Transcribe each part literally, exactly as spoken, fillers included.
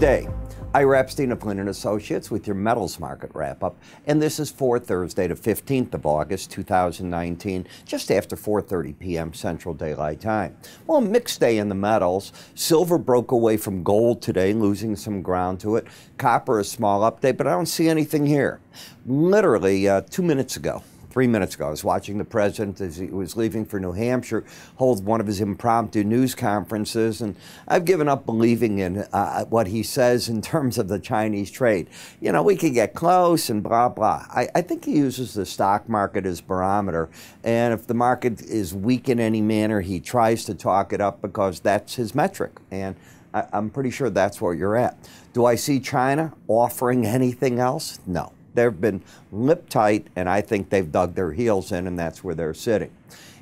today. Ira Epstein of Linden Associates with your metals market wrap-up, and this is for Thursday the fifteenth of August two thousand nineteen, just after four thirty p m Central Daylight Time. Well, a mixed day in the metals. Silver broke away from gold today, losing some ground to it. Copper, a small update, but I don't see anything here. Literally uh, two minutes ago, three minutes ago, I was watching the president as he was leaving for New Hampshire hold one of his impromptu news conferences, and I've given up believing in uh, what he says in terms of the Chinese trade. You know, we could get close and blah, blah. I, I think he uses the stock market as barometer, and if the market is weak in any manner, he tries to talk it up because that's his metric, and I, I'm pretty sure that's where you're at. Do I see China offering anything else? No. They've been lip tight, and I think they've dug their heels in, and that's where they're sitting.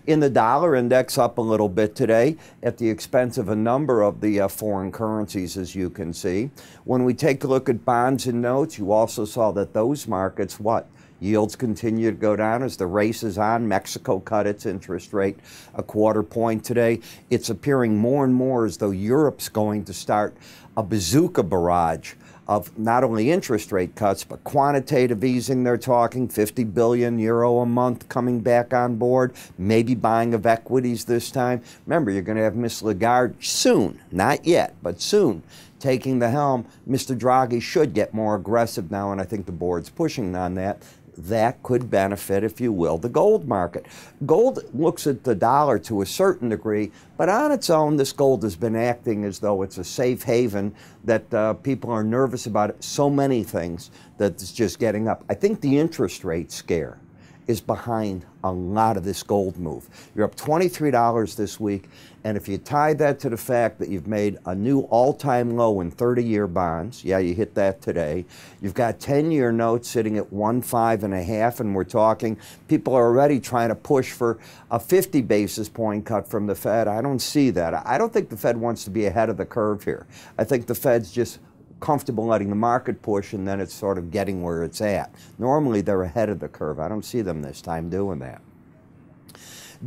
In the dollar index, up a little bit today at the expense of a number of the uh, foreign currencies, as you can see. When we take a look at bonds and notes, you also saw that those markets, what? Yields continue to go down as the race is on. Mexico cut its interest rate a quarter point today. It's appearing more and more as though Europe's going to start a bazooka barrage of not only interest rate cuts, but quantitative easing. They're talking fifty billion euro a month coming back on board, maybe buying of equities this time. Remember, you're gonna have Miz Lagarde soon, not yet, but soon, taking the helm. Mister Draghi should get more aggressive now, and I think the board's pushing on that. That could benefit, if you will, the gold market. Gold looks at the dollar to a certain degree, but on its own, this gold has been acting as though it's a safe haven, that uh, people are nervous about it. So many things that it's just getting up. I think the interest rate scare is behind a lot of this gold move. You're up twenty-three dollars this week, and if you tie that to the fact that you've made a new all-time low in thirty-year bonds, yeah, you hit that today. You've got ten-year notes sitting at one five and a half, and we're talking, people are already trying to push for a fifty basis point cut from the Fed. I don't see that. I don't think the Fed wants to be ahead of the curve here. I think the Fed's just comfortable letting the market push, and then it's sort of getting where it's at. Normally they're ahead of the curve. I don't see them this time doing that.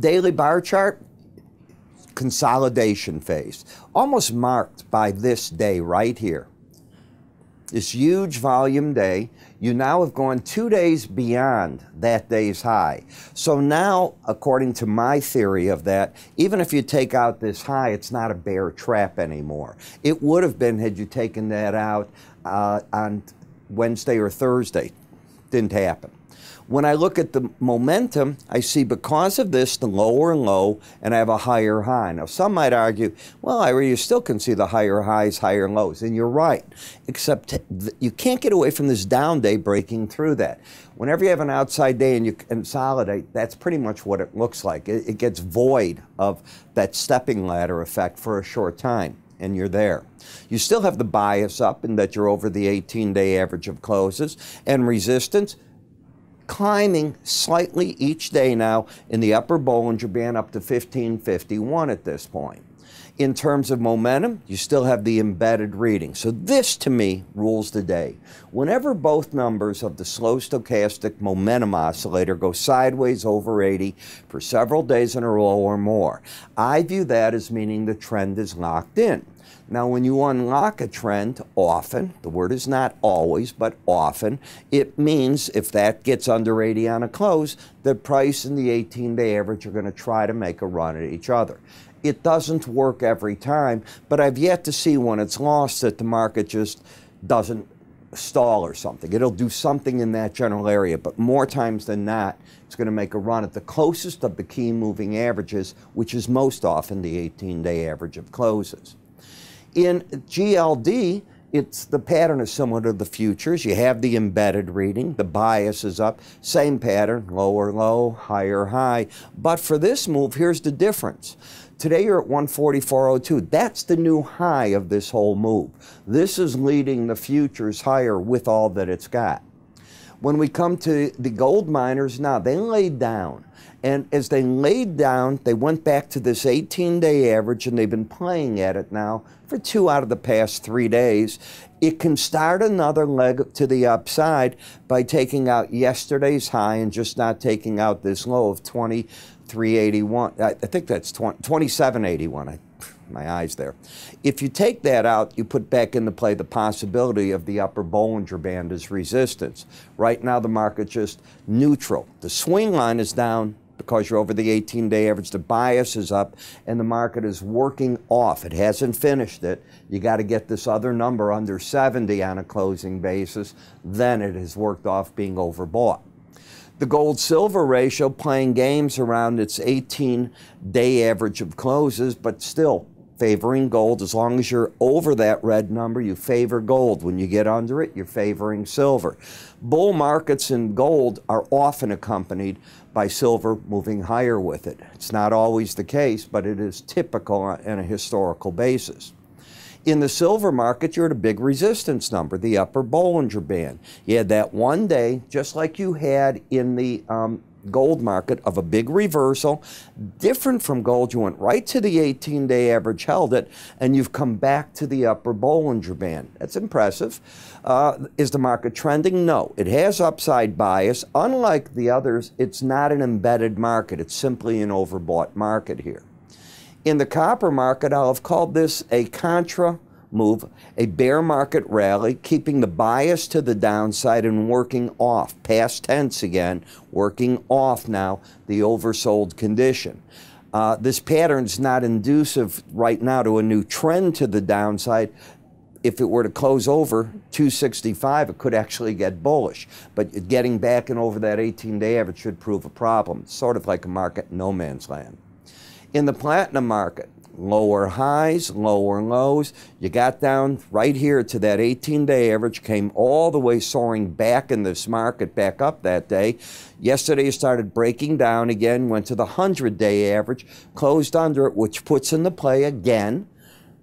Daily bar chart, consolidation phase, almost marked by this day right here. This huge volume day, you now have gone two days beyond that day's high. So now, according to my theory of that, even if you take out this high, it's not a bear trap anymore. It would have been had you taken that out uh, on Wednesday or Thursday. Didn't happen. When I look at the momentum, I see because of this, the lower low, and I have a higher high. Now, some might argue, well, Ira, you still can see the higher highs, higher lows, and you're right, except you can't get away from this down day breaking through that. Whenever you have an outside day and you consolidate, that's pretty much what it looks like. It, it gets void of that stepping ladder effect for a short time, and you're there. You still have the bias up in that you're over the eighteen-day average of closes, and resistance climbing slightly each day now in the upper Bollinger Band up to fifteen fifty-one at this point. In terms of momentum, you still have the embedded reading. So this, to me, rules the day. Whenever both numbers of the slow stochastic momentum oscillator go sideways over eighty for several days in a row or more, I view that as meaning the trend is locked in. Now, when you unlock a trend, often, the word is not always, but often, it means if that gets under eighty on a close, the price and the eighteen-day average are going to try to make a run at each other. It doesn't work every time, but I've yet to see when it's lost that the market just doesn't stall or something. It'll do something in that general area, but more times than not, it's going to make a run at the closest of the key moving averages, which is most often the eighteen-day average of closes. In G L D, it's the pattern is similar to the futures. You have the embedded reading, the bias is up, same pattern, lower low, higher high. But for this move, here's the difference. Today you're at one forty-four oh two. That's the new high of this whole move. This is leading the futures higher with all that it's got. When we come to the gold miners now, they laid down. And as they laid down, they went back to this eighteen-day average, and they've been playing at it now for two out of the past three days. It can start another leg to the upside by taking out yesterday's high and just not taking out this low of twenty-three eighty-one. I think that's twenty-seven eighty-one. my eyes there. If you take that out, you put back into play the possibility of the upper Bollinger Band as resistance. Right now, the market's just neutral. The swing line is down because you're over the eighteen day average. The bias is up, and the market is working off. It hasn't finished it. You got to get this other number under seventy on a closing basis. Then it has worked off being overbought. The gold-silver ratio playing games around its eighteen day average of closes, but still favoring gold. As long as you're over that red number, you favor gold. When you get under it, you're favoring silver. Bull markets in gold are often accompanied by silver moving higher with it. It's not always the case, but it is typical on a historical basis. In the silver market, you're at a big resistance number, the upper Bollinger Band. You had that one day, just like you had in the um, gold market, of a big reversal. Different from gold, you went right to the eighteen day average, held it, and you've come back to the upper Bollinger Band. That's impressive. Uh, is the market trending? No. It has upside bias. Unlike the others, it's not an embedded market. It's simply an overbought market here. In the copper market, I'll have called this a contra move, a bear market rally, keeping the bias to the downside and working off, past tense again, working off now the oversold condition. Uh, this pattern's not inducive right now to a new trend to the downside. If it were to close over two sixty-five, it could actually get bullish. But getting back and over that eighteen day average should prove a problem, sort of like a market in no man's land. In the platinum market, lower highs, lower lows. You got down right here to that eighteen day average, came all the way soaring back in this market, back up that day. Yesterday, you started breaking down again, went to the one hundred day average, closed under it, which puts into play again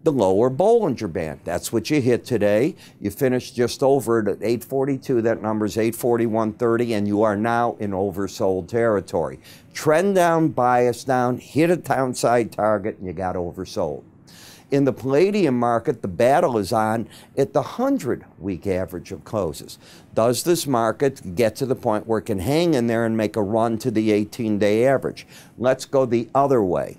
the lower Bollinger Band. That's what you hit today. You finished just over it at eight forty-two. That number's eight forty-one thirty, and you are now in oversold territory. Trend down, bias down, hit a downside target, and you got oversold. In the palladium market, the battle is on at the one hundred week average of closes. Does this market get to the point where it can hang in there and make a run to the eighteen day average? Let's go the other way.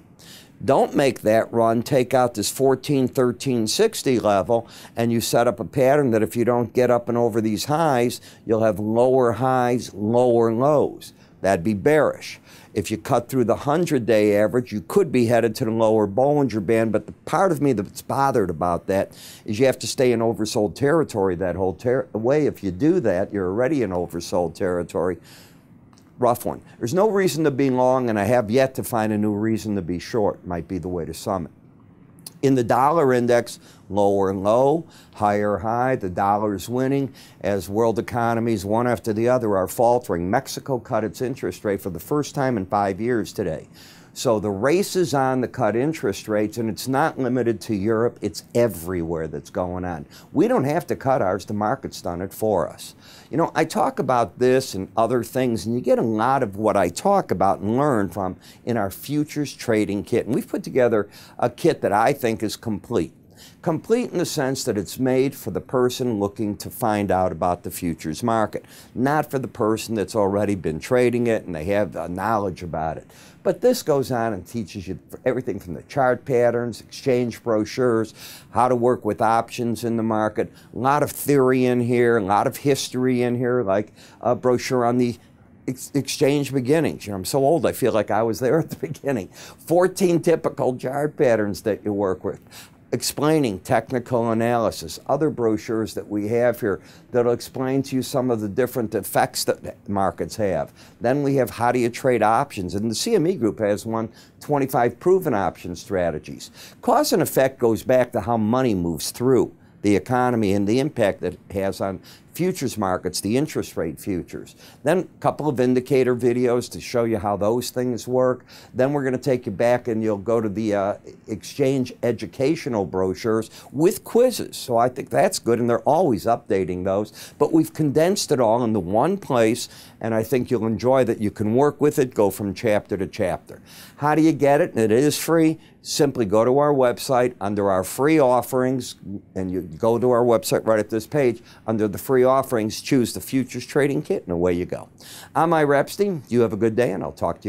Don't make that run, take out this fourteen thirteen sixty level, and you set up a pattern that if you don't get up and over these highs, you'll have lower highs, lower lows. That'd be bearish. If you cut through the one hundred day average, you could be headed to the lower Bollinger Band, but the part of me that's bothered about that is you have to stay in oversold territory that whole ter- way. If you do that, you're already in oversold territory. Rough one. There's no reason to be long, and I have yet to find a new reason to be short. Might be the way to sum it. In the dollar index, lower low, higher high. The dollar's winning as world economies, one after the other, are faltering. Mexico cut its interest rate for the first time in five years today. So the race is on to cut interest rates, and it's not limited to Europe. It's everywhere that's going on. We don't have to cut ours. The market's done it for us. You know, I talk about this and other things, and you get a lot of what I talk about and learn from in our futures trading kit. And we've put together a kit that I think is complete. Complete in the sense that it's made for the person looking to find out about the futures market, not for the person that's already been trading it and they have uh, knowledge about it. But this goes on and teaches you everything from the chart patterns, exchange brochures, how to work with options in the market. A lot of theory in here, a lot of history in here, like a brochure on the Ex exchange beginnings. You know, I'm so old, I feel like I was there at the beginning. fourteen typical chart patterns that you work with. Explaining technical analysis, other brochures that we have here that'll explain to you some of the different effects that markets have. Then we have how do you trade options, and the C M E group has one, twenty-five proven option strategies. Cause and effect goes back to how money moves through the economy and the impact that it has on futures markets, the interest rate futures. Then a couple of indicator videos to show you how those things work. Then we're going to take you back and you'll go to the uh, exchange educational brochures with quizzes. So I think that's good, and they're always updating those. But we've condensed it all into one place, and I think you'll enjoy that. You can work with it, go from chapter to chapter. How do you get it? And it is free. Simply go to our website under our free offerings, and you go to our website right at this page under the free offerings, choose the futures trading kit, and away you go. I'm Ira Epstein. You have a good day, and I'll talk to you tomorrow.